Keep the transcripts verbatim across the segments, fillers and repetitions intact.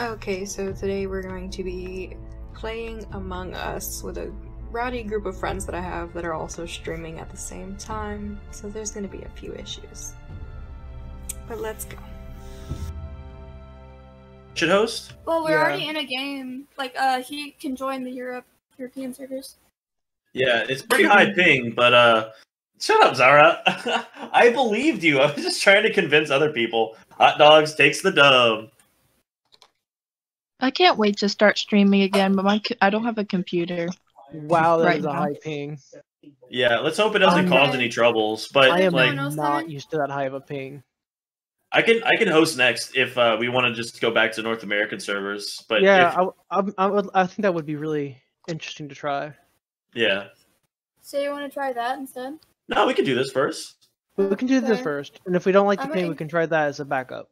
Okay, so today we're going to be playing Among Us with a rowdy group of friends that I have that are also streaming at the same time, so there's going to be a few issues. But let's go. Should host? Well, we're yeah. already in a game. Like, uh, he can join the Europe European servers. Yeah, it's pretty high ping, but, uh, shut up, Zara. I believed you. I was just trying to convince other people. Hot Dogs takes the dub. I can't wait to start streaming again, but my I don't have a computer. Wow, that is a high ping. Yeah, let's hope it doesn't cause any troubles. But I am like, not used to that high of a ping. I can I can host next if uh, we want to just go back to North American servers. But yeah, if... I, I, I would I think that would be really interesting to try. Yeah. So you want to try that instead? No, we can do this first. We can do this first, and if we don't like the ping, we can try that as a backup.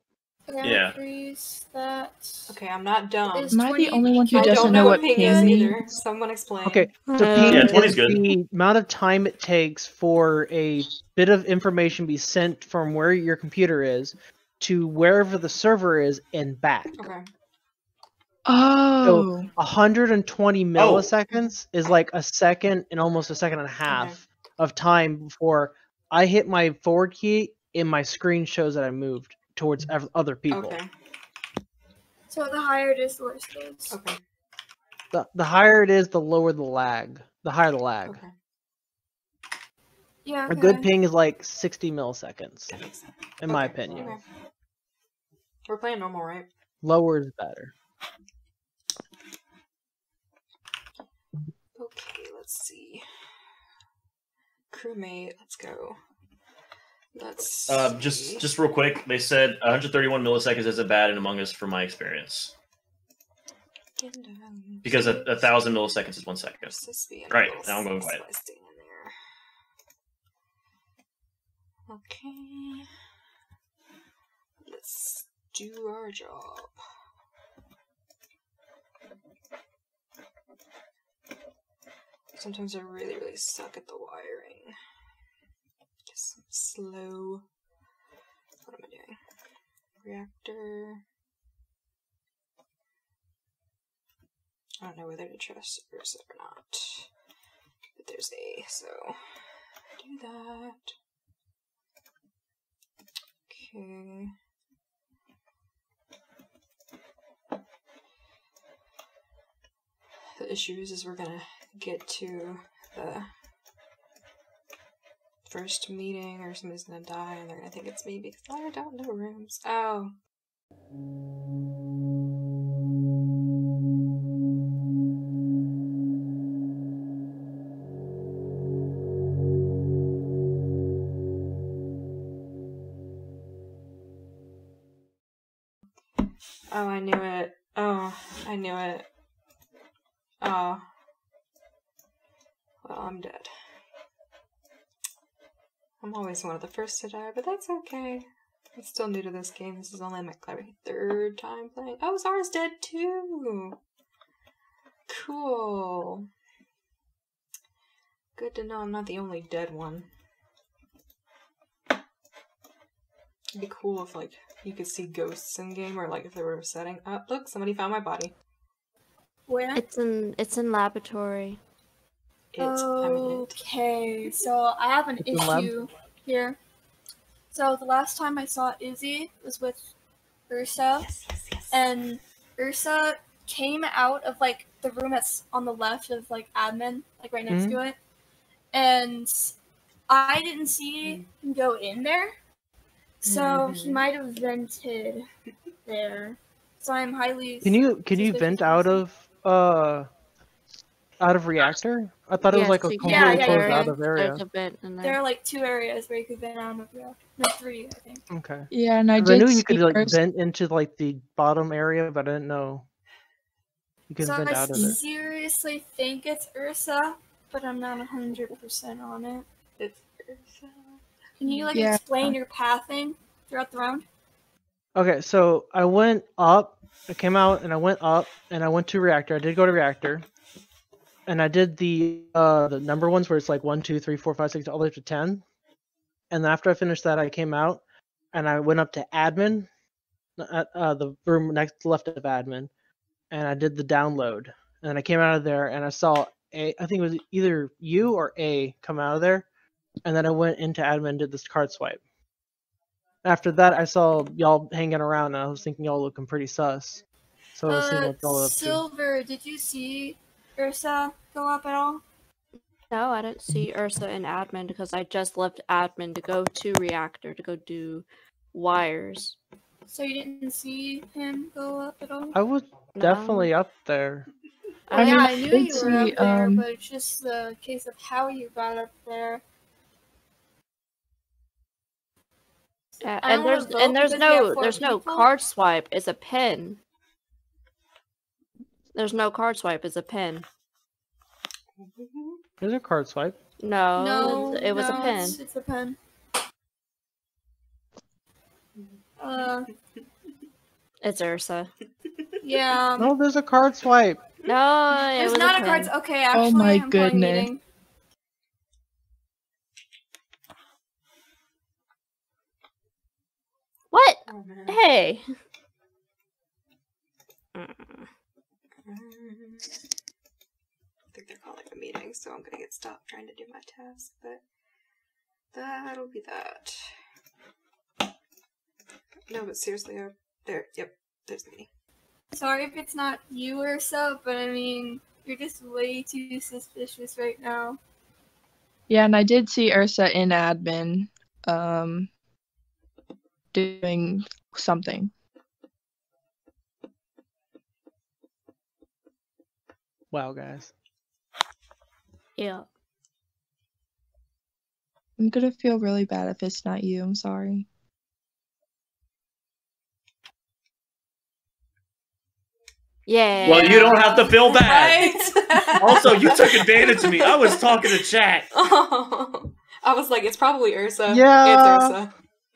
Okay, yeah. Freeze that. Okay, I'm not dumb. Am I the only one who doesn't know what ping is either? Someone explain. Okay, so ping is the amount of time it takes for a bit of information to be sent from where your computer is to wherever the server is and back. Okay. Oh. So one hundred twenty milliseconds oh. is like a second and almost a second and a half okay. of time before I hit my forward key and my screen shows that I moved towards other people. Okay. So the higher it is, the worse it is. Okay. The, the higher it is, the lower the lag. The higher the lag. Okay. Yeah, okay. A good ping is like sixty milliseconds, in okay. my opinion. Okay. We're playing normal, right? Lower is better. Okay, let's see. Crewmate, let's go. Let's uh, just just real quick, they said one hundred thirty-one milliseconds isn't bad in Among Us from my experience. Because a, a thousand milliseconds is one second. Right, now I'm going quiet. Okay. Let's do our job. Sometimes I really, really suck at the wiring. Slow. What am I doing? Reactor. I don't know whether to trust servers or not. But there's A, so do that. Okay. The issue is, is we're gonna get to the first meeting, or somebody's gonna die, and they're gonna think it's me because I don't know rooms. Oh. Oh, I knew it. Oh, I knew it. Oh. Well, I'm dead. I'm always one of the first to die, but that's okay. I'm still new to this game. This is only my third time playing. Oh, Zara's dead too! Cool. Good to know I'm not the only dead one. It'd be cool if, like, you could see ghosts in-game, or, like, if they were setting up. Oh, look, somebody found my body. Where? It's in, it's in laboratory. It's okay, so I have an issue here. So the last time I saw Izzy was with Ursa, yes, yes, yes. and Ursa came out of like the room that's on the left of like admin, like right next mm-hmm. to it, and I didn't see him go in there, so mm-hmm. he might have vented there. So I'm highly can you can you vent out of uh. out of reactor? I thought yes, it was like a completely yeah, yeah, closed out of area. A bit in there. There are like two areas where you could vent out of reactor. No, three, I think. Okay. Yeah, and I did I knew you could like first. vent into like the bottom area, but I didn't know you could so vent I out of it. I seriously think it's Ursa, but I'm not one hundred percent on it. It's Ursa. Can you like yeah. explain your pathing throughout the round? Okay, so I went up, I came out and I went up and I went to reactor. I did go to reactor. And I did the uh, the number ones where it's like one, two, three, four, five, six, all the way up to ten. And after I finished that, I came out and I went up to admin, at uh, the room next left of admin, and I did the download. And I came out of there, and I saw a, I think it was either you or A come out of there, and then I went into admin and did this card swipe. After that, I saw y'all hanging around, and I was thinking y'all looking pretty sus. So I was seeing what y'all up to. Silver, did you see Ursa go up at all? No, I didn't see Ursa in admin because I just left admin to go to reactor to go do wires. So you didn't see him go up at all? I was no. definitely up there. I mean, yeah, I knew you were up there, um... but it's just the case of how you got up there. Yeah, and there's and there's no there's no card swipe. It's a pin. There's no card swipe. It's a pin. Is there card swipe? No, no, it was no, a pin. It's, it's a pin. Uh, it's Ursa. Yeah. No, there's a card swipe. No, it there's was not a, a card. Okay, actually, oh my I'm goodness. What? Oh, hey. Mm. I think they're calling a meeting, so I'm gonna get stopped trying to do my task, but that'll be that. No, but seriously, uh, there, yep, there's me. Sorry if it's not you or so, but I mean, you're just way too suspicious right now. Yeah, and I did see Ursa in admin, um, doing something. Wow, guys. Yeah. I'm gonna feel really bad if it's not you, I'm sorry. Yeah. Well, you don't have to feel bad. Right? Also, you took advantage of me. I was talking to chat. Oh, I was like, it's probably Ursa. Yeah. It's Ursa.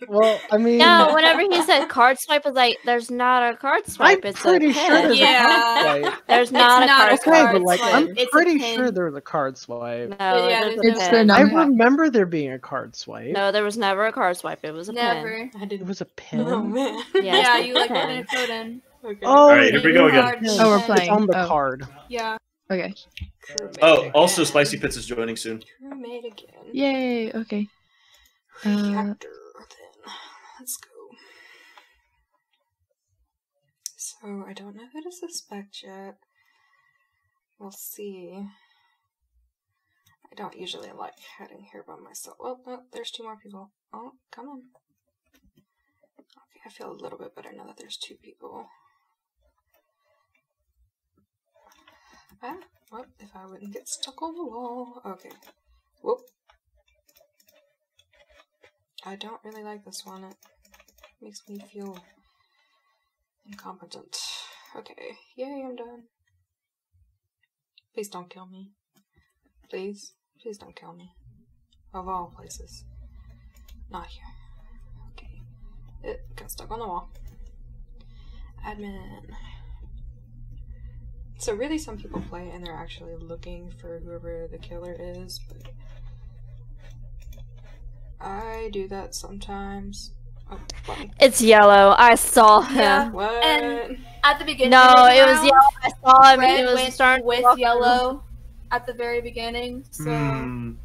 Well, I mean. No, whenever he said card swipe, I was like, there's not a card swipe. I'm it's pretty a pin. Sure there's yeah. a card swipe. There's not, not a card, okay, card but like, swipe. I'm it's pretty sure there was a card swipe. No, yeah, it it's the I remember there being a card swipe. No, there was never a card swipe. It was a never. Pin. I didn't. It was a pin. Oh, man. Yeah, yeah you like didn't put in. Okay. Oh, all right, here we go again. Oh, we're playing. It's on the oh. card. Yeah. Okay. Oh, also, Spicy Pits is joining soon. Crewmate again. Yay, okay. Uh, Let's go. So, I don't know who to suspect yet. We'll see. I don't usually like heading here by myself. Oh, no, there's two more people. Oh, come on. Okay, I feel a little bit better now that there's two people. Ah, what if I wouldn't get stuck on the wall? Okay. Whoop. I don't really like this one. It makes me feel incompetent. Okay. Yay, I'm done. Please don't kill me. Please. Please don't kill me. Of all places. Not here. Okay. It got stuck on the wall. Admin. So really some people play and they're actually looking for whoever the killer is, but I do that sometimes. Oh, it's yellow. I saw him. Yeah. What? And at the beginning. No, it was yellow. I saw him. It was went starting with walking. Yellow at the very beginning. So mm.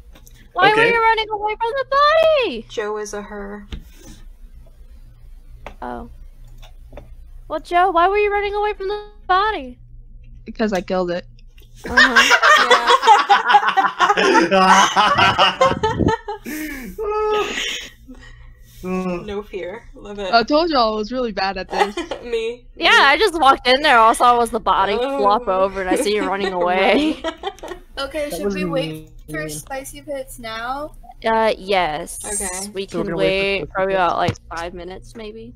why okay. were you running away from the body? Joe is a her. Oh. Well, Joe, why were you running away from the body? Because I killed it. No fear. Love it. I told y'all I was really bad at this. Me. Yeah, me. I just walked in there. All I saw was the body oh. flop over and I see you running away. Okay, should we wait for Spicy Pits now? Uh, yes. Okay. We can so wait, wait probably about like five minutes maybe.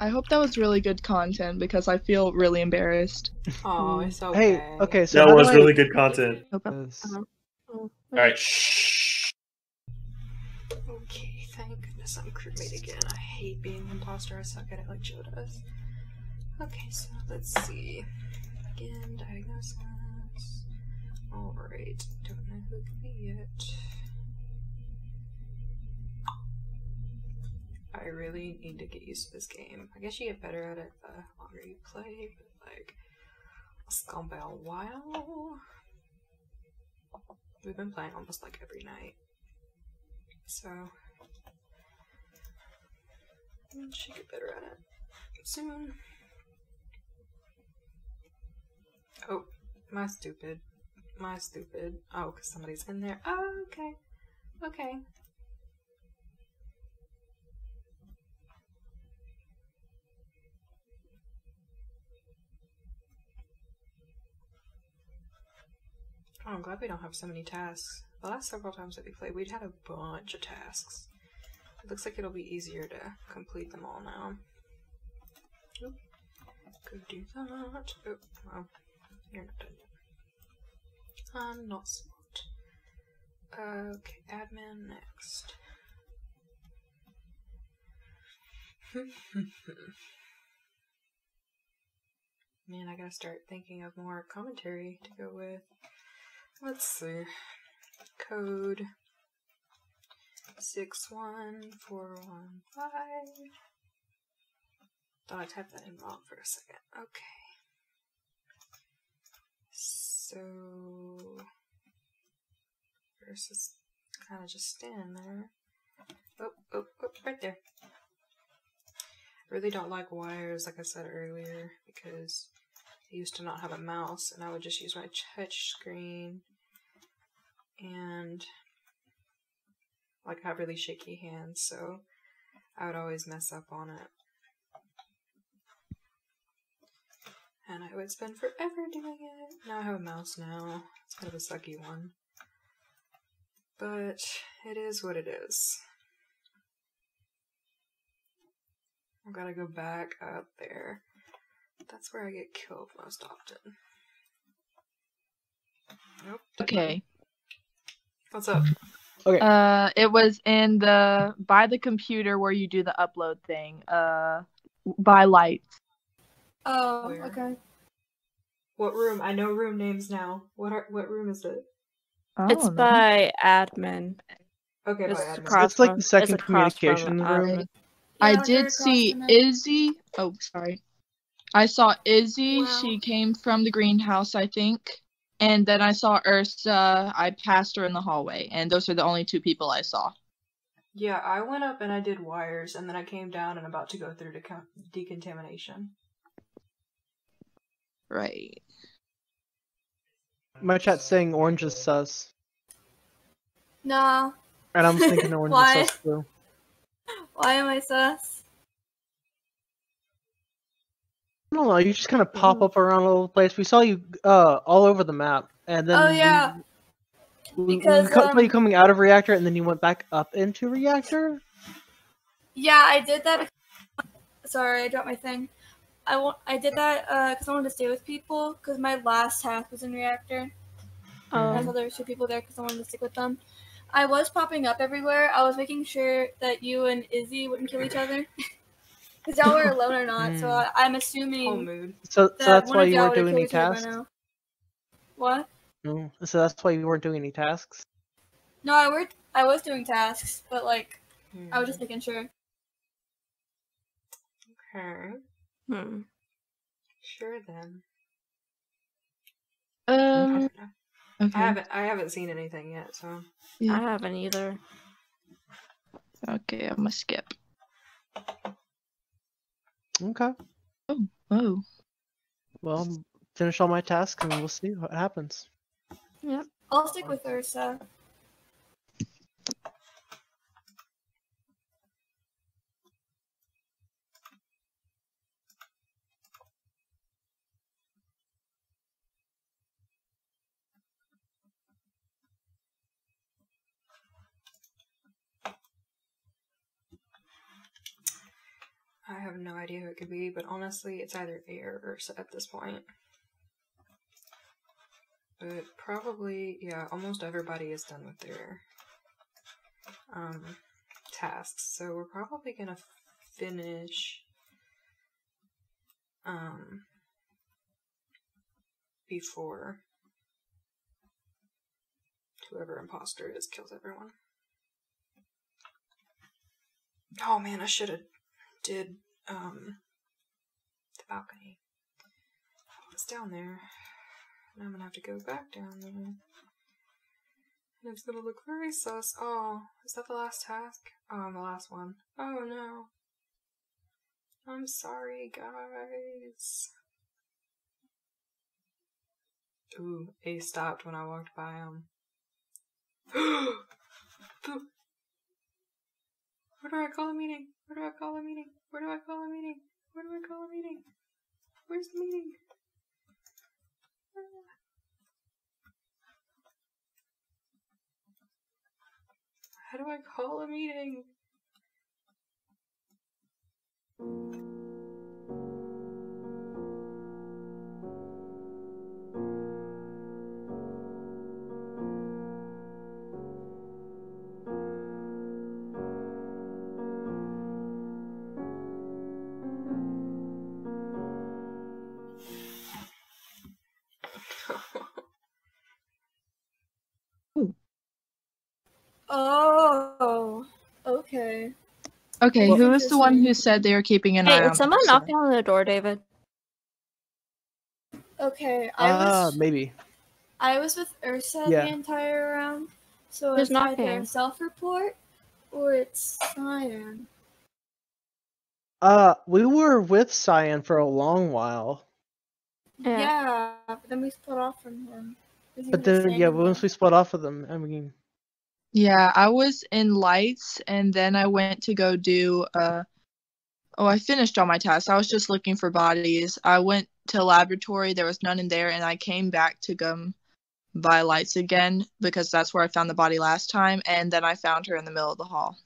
I hope that was really good content because I feel really embarrassed. Oh, it's okay. Hey, okay, so that was I... really good content. Uh-huh. All right. Shh. Okay, thank goodness I'm crewmate again. I hate being imposter. I suck at it like Joe does. Okay, so let's see. Again, diagnosis. All right. Don't know who it could be yet. I really need to get used to this game. I guess you get better at it the longer you play, but like, it's gone by a while. We've been playing almost like every night, so I should get better at it soon. Oh, am I stupid? Am I stupid? Oh, because somebody's in there. Oh, okay. Okay. Oh, I'm glad we don't have so many tasks. The last several times that we played, we'd had a bunch of tasks. It looks like it'll be easier to complete them all now. Oop. Go do that. Oop. Well, you're not done yet. I'm not smart. Okay, admin next. Man, I gotta start thinking of more commentary to go with. Let's see. Code six one four one five. Thought I typed that in wrong for a second. Okay. So first is kind of just standing there. Oh, oh, oh, right there. I really don't like wires, like I said earlier, because I used to not have a mouse, and I would just use my touch screen, and like I have really shaky hands, so I would always mess up on it. And I would spend forever doing it. Now I have a mouse now. It's kind of a sucky one. But it is what it is. I've got to go back up there. That's where I get killed most often. Nope. Okay. What's up? Okay. Uh, it was in the by the computer where you do the upload thing. Uh, by lights. Oh, where? Okay. What room? I know room names now. What are what room is it? Oh, it's man. By admin. Okay, it's by admin. It's like the second communication room. room. Yeah, I did see Izzy. Oh, sorry. I saw Izzy. Wow. She came from the greenhouse, I think. And then I saw Ursa. I passed her in the hallway. And those are the only two people I saw. Yeah, I went up and I did wires. And then I came down and about to go through to decontamination. Right. My chat's saying orange is sus. Nah. And I'm thinking orange is sus too. Why am I sus? I don't know, you just kind of pop up around all over the place. We saw you uh, all over the map, and then... Oh, yeah. We, because, we saw um, you coming out of Reactor, and then you went back up into Reactor? Yeah, I did that... Sorry, I dropped my thing. I, want, I did that because uh, I wanted to stay with people, because my last half was in Reactor. Um, I saw there were two people there because I wanted to stick with them. I was popping up everywhere. I was making sure that you and Izzy wouldn't kill each other. Because y'all were alone or not, so I, I'm assuming oh, mood. So, that so that's why you weren't doing any tasks? What? Mm. So that's why you weren't doing any tasks? No, I, were, I was doing tasks, but like, mm. I was just making sure. Okay. Hmm. Sure then. Um... Okay. I haven't I haven't seen anything yet, so yeah. I haven't either. Okay, I'm gonna skip. Okay. Oh, oh. Well, finish all my tasks and we'll see what happens. Yeah, I'll stick with Ursa. I have no idea who it could be, but honestly, it's either A or Ursa at this point. But probably, yeah, almost everybody is done with their um, tasks, so we're probably gonna finish um, before whoever imposter is kills everyone. Oh man, I should have did um the balcony. It's down there. And I'm gonna have to go back down there. And it's gonna look very sus. Oh, is that the last task? Oh, the last one. Oh no. I'm sorry, guys. Ooh, he stopped when I walked by him. The... What do I call a meeting? What do I call a meeting? What do I call a meeting? What do I call a meeting? Where's the meeting? Ah. How do I call a meeting? Oh, okay. Okay, well, who was the one who said they were keeping an hey, eye on? Hey, was someone knocking on the door, David? Okay, I uh, was. Maybe. I was with Ursa yeah. the entire round, so There's it's not either a self-report or it's Cyan. Uh, we were with Cyan for a long while. Yeah, yeah but then we split off from him. But then, yeah, him? once we split off of them, I mean. Yeah, I was in lights, and then I went to go do, uh, oh, I finished all my tasks. I was just looking for bodies. I went to laboratory, there was none in there, and I came back to go by lights again, because that's where I found the body last time, and then I found her in the middle of the hall.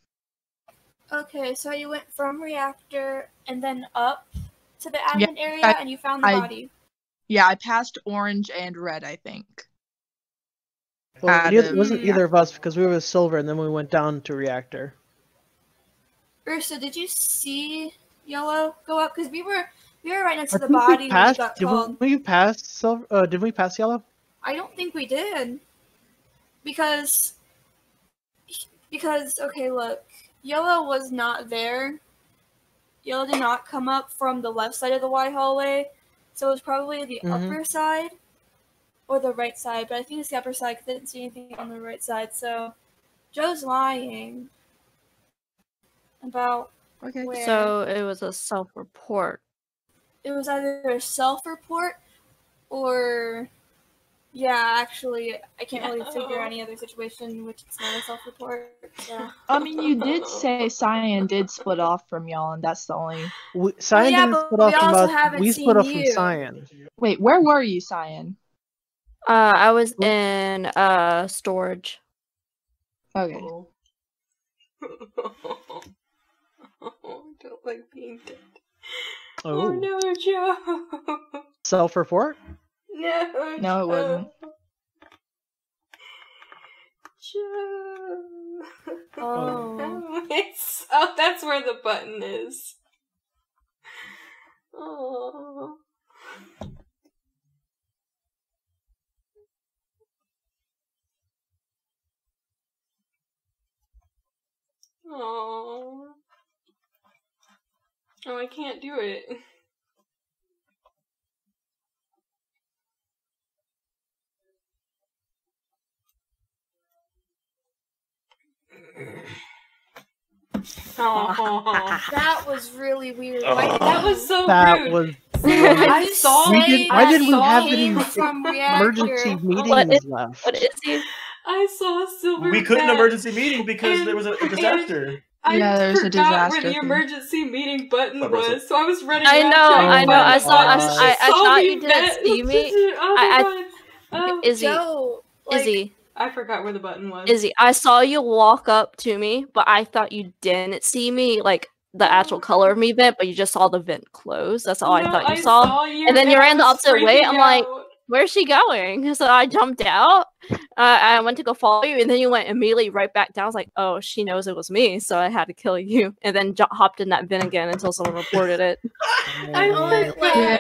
Okay, so you went from reactor, and then up to the admin yeah, area, I, and you found the I, body. Yeah, I passed orange and red, I think. Well, it wasn't either of us because we were with Silver, and then we went down to reactor. Ursa, did you see yellow go up? Because we were we were right next to the body. We passed, got did called. we pass Silver? Uh, did we pass yellow? I don't think we did, because because okay, look, yellow was not there. Yellow did not come up from the left side of the wide hallway, so it was probably the mm-hmm. upper side. Or the right side, but I think it's the upper side because I didn't see anything on the right side, so Joe's lying about okay. where. So it was a self-report. It was either a self-report or, yeah, actually, I can't really figure any other situation in which it's not a self-report. So. I mean, you did say Cyan did split off from y'all, and that's the only... We, Cyan well, yeah, didn't split off from us. We split off from Cyan. Wait, where were you, Cyan? Uh, I was in, uh, storage. Okay. Oh. Oh, I don't like being dead. Oh, oh no, Joe! Self-report? No, No, Joe. It wasn't. Joe! Oh. It's, oh, that's where the button is. Oh. Oh. Oh, I can't do it. Oh, that was really weird. Oh. Like, that was so that rude. Was I saw we did, Why did we have any emergency meetings what is, left? What is he? I saw Silver. We couldn't emergency meeting because and, there was a disaster. I yeah, there was a disaster. I forgot where the emergency meeting button was, so I was running. I know, I know. I saw. I, I, I saw thought you didn't see me. Oh I, I, um, Izzy, Joe, like, Izzy. I forgot where the button was. Izzy, I saw you walk up to me, but I thought you didn't see me, like the actual color of me vent, but you just saw the vent close. That's all no, I thought you I saw. saw you and then and you ran the opposite way. I'm like. Where's she going? So I jumped out. Uh, I went to go follow you, and then you went immediately right back down. I was like, "Oh, she knows it was me, so I had to kill you." And then hopped in that bin again until someone reported it. I oh, yeah,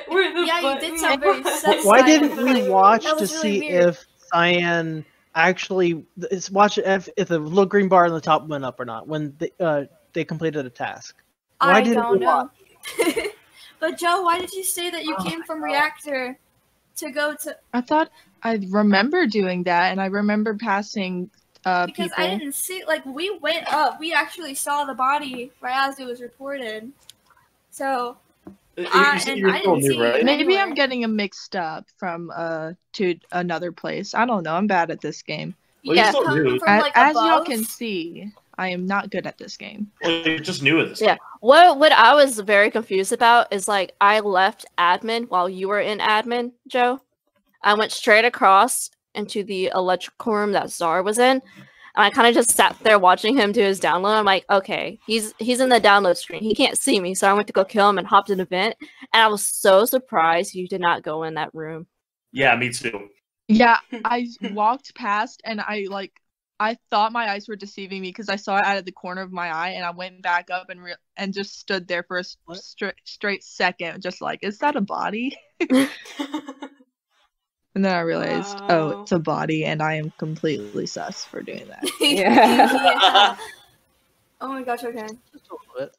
yeah you did sound very. Why didn't we watch to really see weird. if Cyan actually watch if if the little green bar on the top went up or not when the uh, they completed a task. Why I did don't know. But Joe, why did you say that you oh came from God. Reactor to go to? I thought I remember doing that, and I remember passing uh, because people. Because I didn't see, like, we went up. We actually saw the body right as it was reported. So, you, I, you and I didn't see new, right? Maybe I'm getting them mixed up from uh to another place. I don't know. I'm bad at this game. Well, yeah, you're coming from, like, as, as y'all can see, I am not good at this game. Well, you're just new at this yeah. game. What, what I was very confused about is, like, I left admin while you were in admin, Joe. I went straight across into the electrical room that Czar was in, and I kind of just sat there watching him do his download. I'm like, okay, he's he's in the download screen. He can't see me, so I went to go kill him and hopped an event, and I was so surprised you did not go in that room. Yeah, me too. Yeah, I walked past, and I, like, I thought my eyes were deceiving me because I saw it out of the corner of my eye, and I went back up and re and just stood there for a stri straight second, just like, is that a body? And then I realized, oh. oh, it's a body, and I am completely sus for doing that. Yeah. Yeah. Oh my gosh, okay. Just a little bit.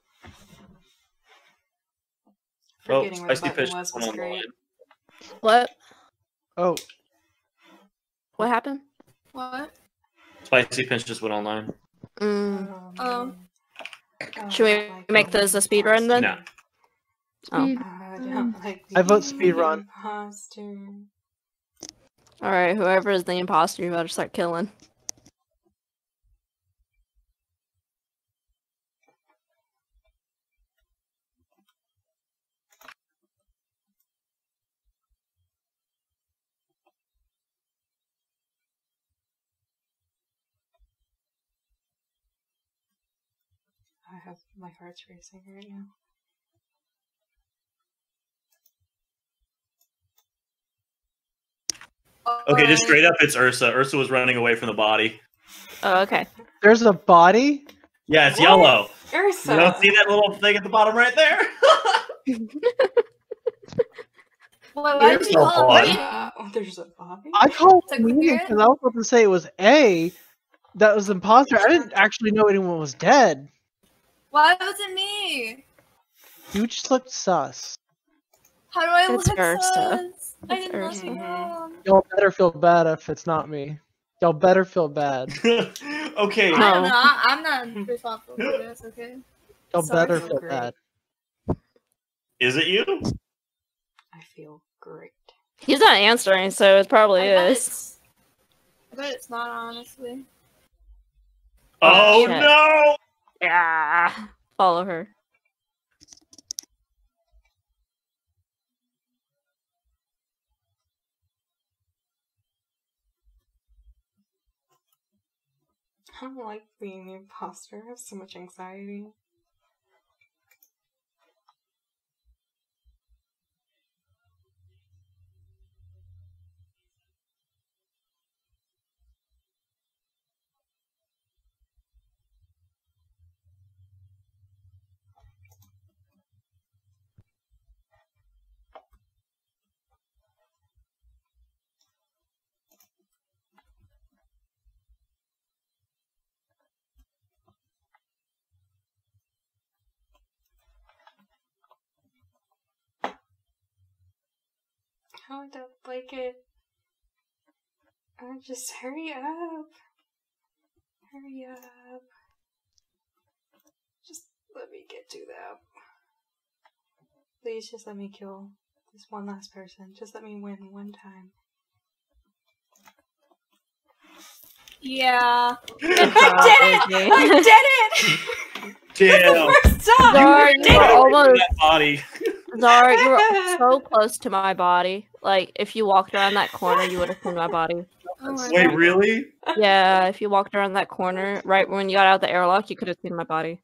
Forgetting oh, where Spicy Pits was, was great. What? Oh. What happened? What? Spicy Pits just went online. Mm. Oh. Should we make this a speedrun then? No. Speed oh. run. I, like I vote speedrun. Alright, whoever is the imposter, you better start killing. My heart's racing right now. Okay, just straight up, it's Ursa. Ursa was running away from the body. Oh, okay. There's a body? Yeah, it's what? Yellow. Ursa! You don't see that little thing at the bottom right there? Well, why there's, no uh, oh, there's a body? I called it because I was about to say it was A that was the imposter. I didn't actually know anyone was dead. Why was it me? You just looked sus. How do I it's look Ursa. sus? It's I didn't Ursa. look wrong. Y'all better feel bad if it's not me. Y'all better feel bad. Okay. I don't know. I'm not responsible for this, okay? Y'all better feel great. bad. Is it you? I feel great. He's not answering, so it probably I is. It's, I bet it's not, honestly. Oh, oh no! Yeah, follow her. I don't like being the imposter. I have so much anxiety. I don't like it. I just hurry up. Hurry up. Just let me get to that. Please just let me kill this one last person. Just let me win one time. Yeah. I did it! I did it! Damn. First time! Sorry, you were almost... that body. Zara, you were so close to my body. Like, if you walked around that corner, you would have seen my body. Oh my Wait, God. really? Yeah, if you walked around that corner, right when you got out of the airlock, you could have seen my body.